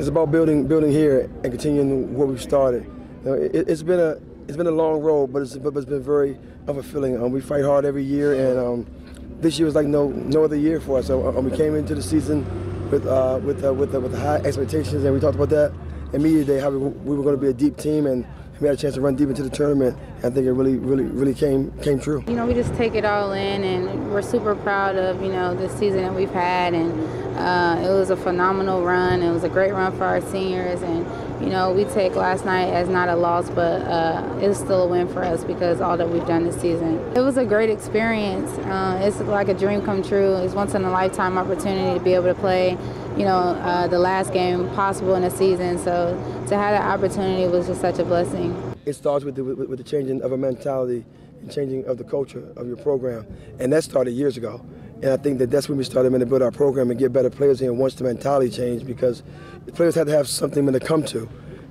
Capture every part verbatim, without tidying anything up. It's about building, building here and continuing what we've started. You know, it, it's been a, it's been a long road, but it's, but it's been very fulfilling. Um, we fight hard every year, and um, this year was like no, no other year for us. So um, we came into the season with, uh, with, uh, with, uh, with high expectations, and we talked about that in media day, how we, we were going to be a deep team, and we had a chance to run deep into the tournament. I think it really, really, really came, came true. You know, we just take it all in, and we're super proud of, you know, this season that we've had, and. Uh, it was a phenomenal run. It was a great run for our seniors, and you know, we take last night as not a loss, but uh, it's still a win for us because all that we've done this season. It was a great experience. Uh, it's like a dream come true. It's once in a lifetime opportunity to be able to play, you know, uh, the last game possible in a season. So to have that opportunity was just such a blessing. It starts with the, with the changing of a mentality, and changing of the culture of your program, and that started years ago. And I think that that's when we started to build our program and get better players in once the mentality changed, because the players had to have something to come to.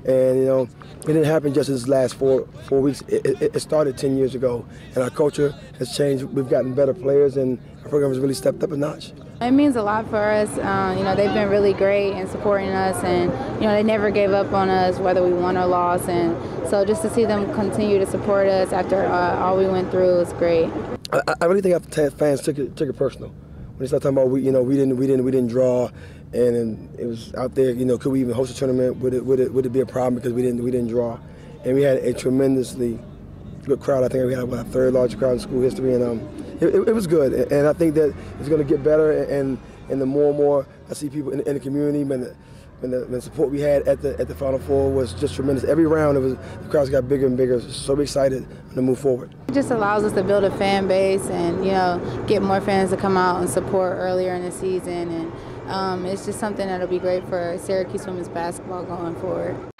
And, you know, it didn't happen just in this last four, four weeks. It, it, it started ten years ago, and our culture has changed. We've gotten better players, and our program has really stepped up a notch. It means a lot for us. Um, you know, they've been really great in supporting us, and, you know, they never gave up on us, whether we won or lost. And so just to see them continue to support us after uh, all we went through is great. I, I really think our fans took it, took it personal when they started talking about we, you know, we didn't, we didn't, we didn't draw, and, and it was out there. You know, could we even host a tournament? Would it, would it, would it be a problem because we didn't, we didn't draw? And we had a tremendously good crowd. I think we had about the third largest crowd in school history, and um, it, it was good. And I think that it's going to get better. And and the more and more I see people in, in the community, and the, and the, the support we had at the at the Final Four was just tremendous. Every round, it was, the crowds got bigger and bigger. So excited to move forward. It just allows us to build a fan base, and you know, get more fans to come out and support earlier in the season. And um, it's just something that'll be great for Syracuse women's basketball going forward.